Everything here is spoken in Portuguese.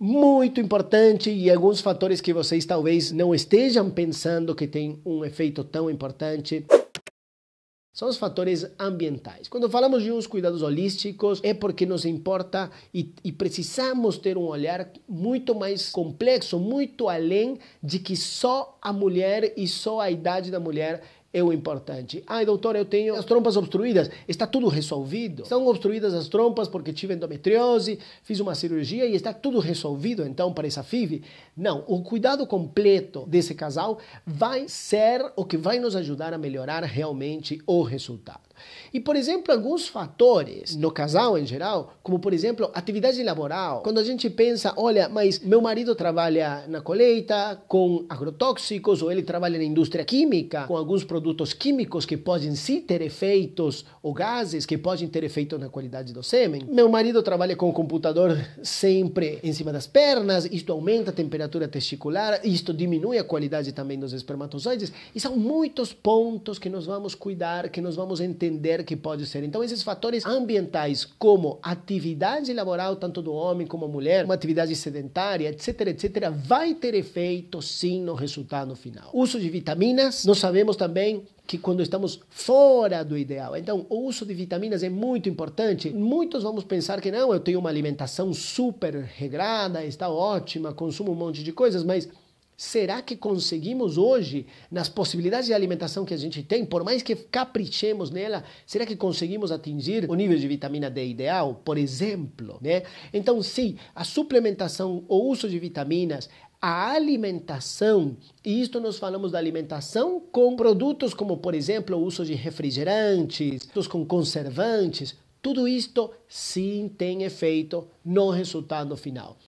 muito importante e alguns fatores que vocês talvez não estejam pensando que tem um efeito tão importante são os fatores ambientais. Quando falamos de uns cuidados holísticos, é porque nos importa e precisamos ter um olhar muito mais complexo, muito além de que só a mulher e só a idade da mulher é o importante. Ai, doutor, eu tenho as trompas obstruídas. Está tudo resolvido. Estão obstruídas as trompas porque tive endometriose, fiz uma cirurgia e está tudo resolvido, então, para essa FIV? Não. O cuidado completo desse casal vai ser o que vai nos ajudar a melhorar realmente o resultado. E, por exemplo, alguns fatores no casal em geral, como, por exemplo, atividade laboral. Quando a gente pensa, olha, mas meu marido trabalha na colheita com agrotóxicos, ou ele trabalha na indústria química com alguns produtos químicos que podem sim ter efeitos, ou gases que podem ter efeito na qualidade do sêmen. Meu marido trabalha com o computador sempre em cima das pernas, isto aumenta a temperatura testicular, isto diminui a qualidade também dos espermatozoides, e são muitos pontos que nós vamos cuidar, que nós vamos entender que pode ser. Então esses fatores ambientais, como atividade laboral, tanto do homem como da mulher, uma atividade sedentária, etc, etc, vai ter efeito sim no resultado final. Uso de vitaminas, nós sabemos também que quando estamos fora do ideal. Então, o uso de vitaminas é muito importante. Muitos vamos pensar que não, eu tenho uma alimentação super regrada, está ótima, consumo um monte de coisas, mas será que conseguimos hoje, nas possibilidades de alimentação que a gente tem, por mais que caprichemos nela, será que conseguimos atingir o nível de vitamina D ideal, por exemplo, né? Então, sim, a suplementação, o uso de vitaminas, a alimentação, e isto nós falamos da alimentação com produtos como, por exemplo, o uso de refrigerantes, com conservantes, tudo isto sim tem efeito no resultado final.